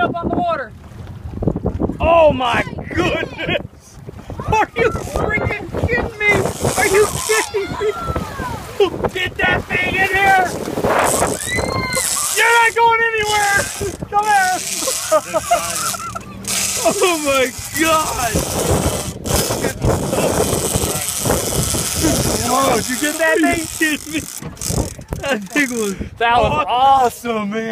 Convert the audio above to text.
up on the water. Oh my goodness! Are you freaking kidding me? Are you kidding me? Who did that thing in here? You're not going anywhere! Come here! Oh my god! Whoa, did you get that thing? Are you kidding me? That thing was awesome, man.